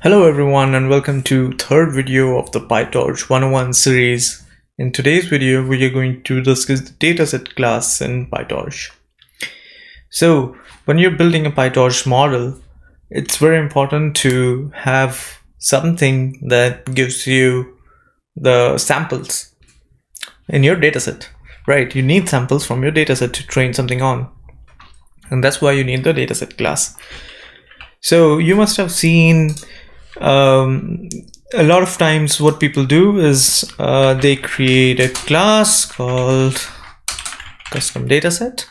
Hello everyone, and welcome to third video of the PyTorch 101 series. In today's video, we are going to discuss the dataset class in PyTorch. So when you're building a PyTorch model, it's very important to have something that gives you the samples in your dataset, right? You need samples from your dataset to train something on, and that's why you need the dataset class. So you must have seen a lot of times what people do is they create a class called custom dataset,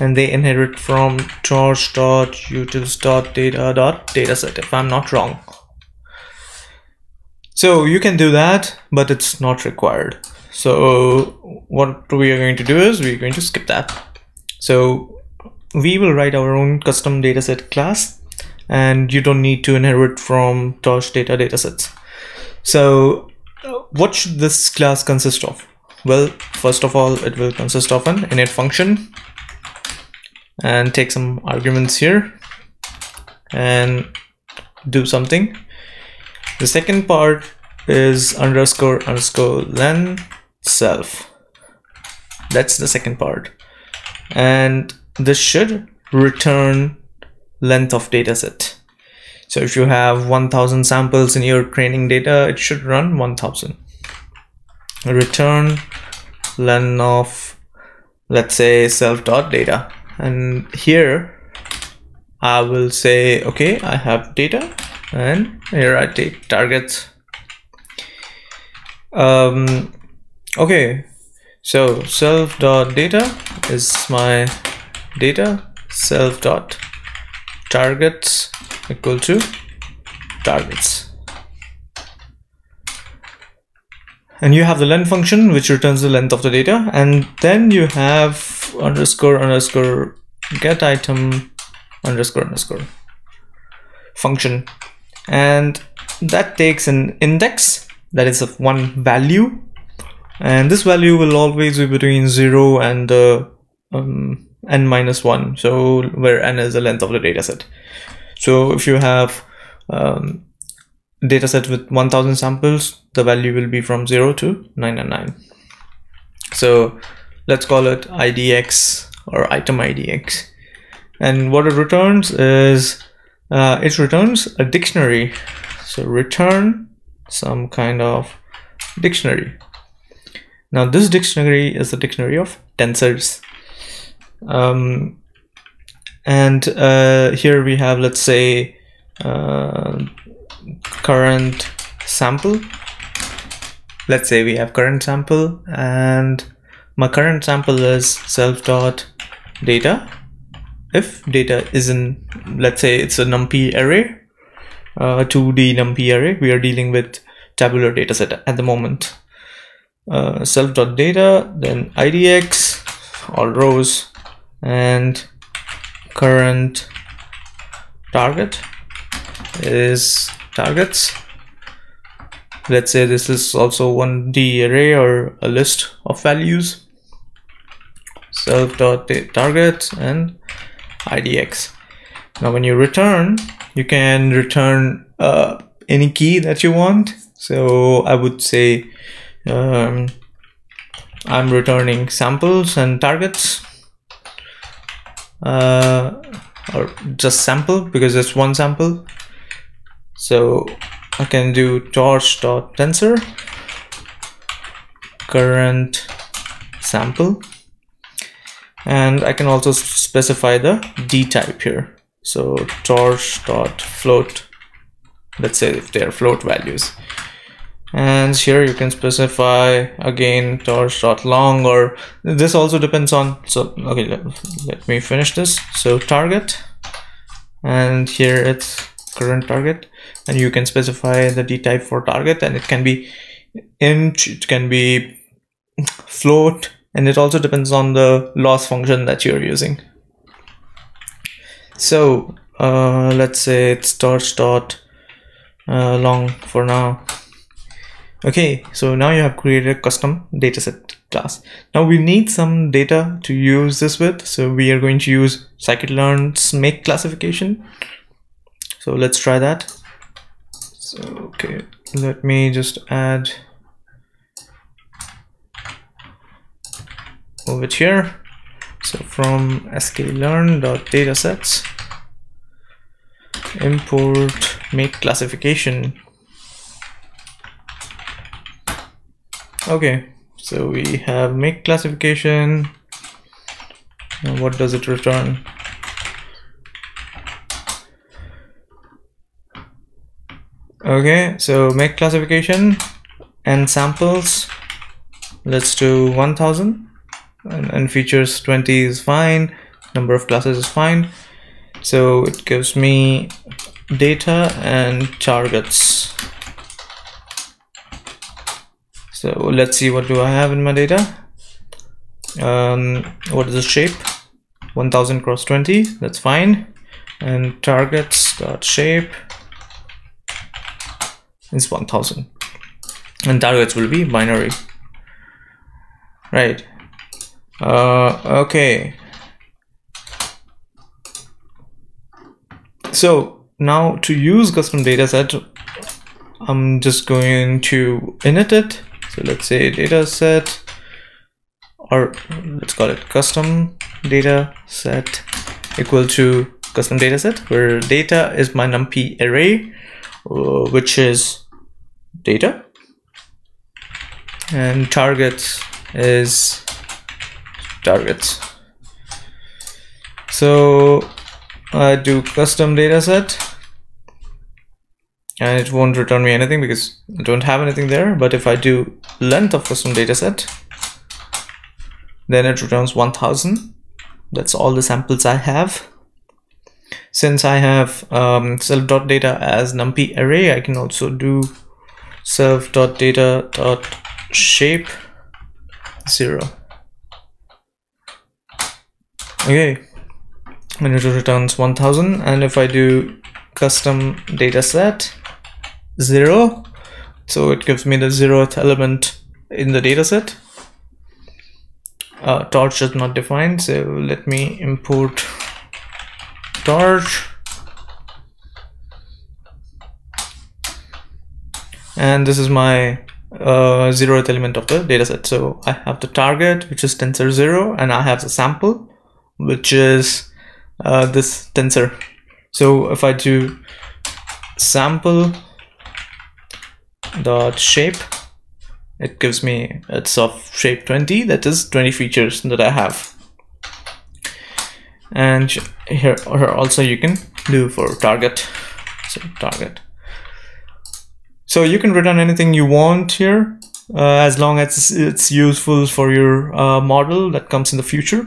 and they inherit from torch.utils.data.dataset, if I'm not wrong. So you can do that, but it's not required. So what we are going to do is we're going to skip that. So we will write our own custom dataset class, and you don't need to inherit from torch data datasets. So what should this class consist of? Well, first of all, it will consist of an init function and take some arguments here and do something. The second part is underscore underscore len self. That's the second part, and this should return length of dataset. So if you have 1000 samples in your training data, it should run 1000. Return len of, let's say, self.data, and here I will say, okay, I have data, and here I take targets. Okay, so self.data is my data, self.targets equal to targets, and you have the len function which returns the length of the data, and then you have underscore underscore get item underscore underscore function, and that takes an index that is of one value, and this value will always be between 0 and the n-1, so where n is the length of the dataset. So if you have dataset with 1000 samples, the value will be from 0 to 999. So let's call it idx or item idx, and what it returns is it returns a dictionary. So return some kind of dictionary. Now this dictionary is the dictionary of tensors. Here we have, let's say, current sample. Let's say we have current sample, and my current sample is self.data. If data is in, let's say, it's a NumPy array, 2D NumPy array. We are dealing with tabular dataset at the moment. Self.data, then idx, all rows, and current target is targets. Let's say this is also 1D array or a list of values. Self.target and idx. Now when you return, you can return any key that you want. So I would say I'm returning samples and targets, or just sample, because it's one sample. So I can do torch.tensor current sample, and I can also specify the D type here. So torch.float, let's say if they are float values, and here you can specify again torch.long, or this also depends on. So okay, let me finish this. So target, and here it's current target, and you can specify the D type for target, and it can be int, it can be float, and it also depends on the loss function that you're using. So let's say it's torch.long for now. Okay, so now you have created a custom dataset class. Now we need some data to use this with, so we are going to use scikit-learn's make classification. So let's try that. So okay, let me just add over here. So from sklearn.datasets import make classification. Okay, so we have make classification. And what does it return? Okay, so make classification and samples, let's do 1000, and features 20 is fine, number of classes is fine. So it gives me data and targets. So let's see, what do I have in my data? What is the shape? 1000 cross 20, that's fine. And targets dot shape is 1000, and targets will be binary, right? Okay, so now to use custom dataset, I'm just going to init it. So let's say dataset, or let's call it custom dataset equal to custom dataset, where data is my numpy array, which is data, and targets is targets. So I do custom dataset, and it won't return me anything because I don't have anything there. But if I do length of custom dataset, then it returns 1000. That's all the samples I have. Since I have self.data as numpy array, I can also do self.data.shape 0. Okay, and it returns 1000. And if I do custom dataset 0, so it gives me the 0th element in the dataset. Torch is not defined, so let me import torch, and this is my 0th element of the dataset. So I have the target, which is tensor 0, and I have the sample, which is this tensor. So if I do sample dot shape, it gives me, it's of shape 20, that is 20 features that I have. And here also you can do for target, so target. So you can return anything you want here, as long as it's useful for your model that comes in the future.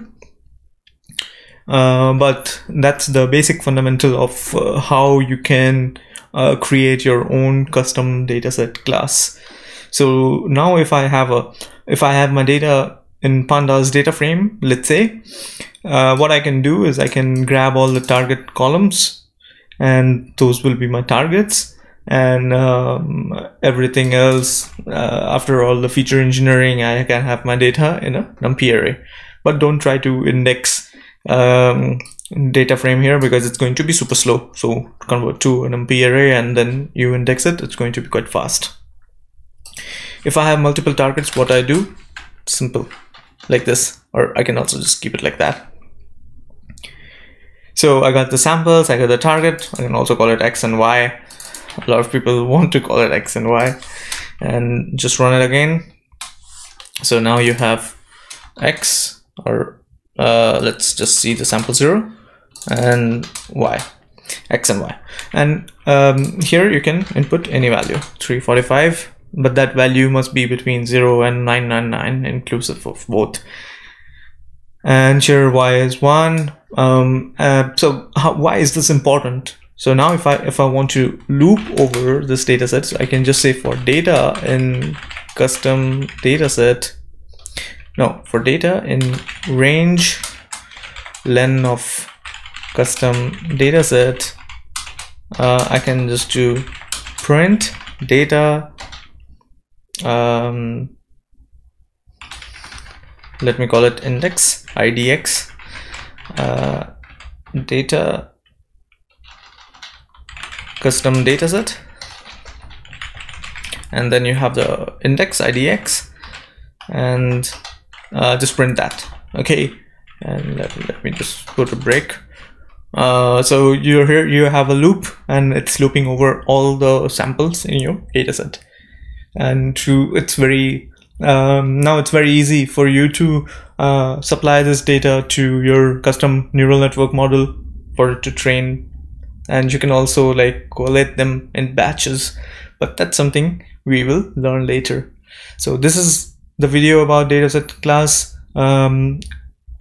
But that's the basic fundamental of how you can create your own custom dataset class. So now if I have my data in pandas data frame, let's say, what I can do is I can grab all the target columns, and those will be my targets, and everything else, after all the feature engineering, I can have my data in a numpy array. But don't try to index data frame here, because it's going to be super slow. So convert to a numpy array and then you index it, it's going to be quite fast. If I have multiple targets, what I do, simple like this, or I can also just keep it like that. So I got the samples, I got the target, I can also call it X and Y. A lot of people want to call it X and Y, and just run it again. So now you have X, or let's just see the sample 0 and Y, X and Y. And here you can input any value, 345. But that value must be between 0 and 999 inclusive of both. And here Y is 1. So why is this important? So now if I want to loop over this dataset, so I can just say for data in custom dataset, no, for data in range len of custom dataset, I can just do print data. Let me call it index IDX, data custom dataset, and then you have the index IDX, and just print that. Okay, and let me just go to break. So you're here, you have a loop, and it's looping over all the samples in your dataset. And it's very now it's very easy for you to supply this data to your custom neural network model for it to train, and you can also like collate them in batches, but that's something we will learn later. So this is the video about dataset class,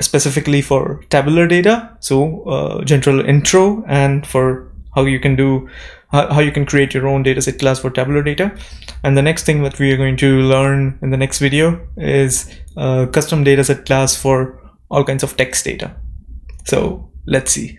specifically for tabular data, so general intro, and for how you can do how you can create your own dataset class for tabular data. And the next thing that we are going to learn in the next video is custom dataset class for all kinds of text data. So let's see.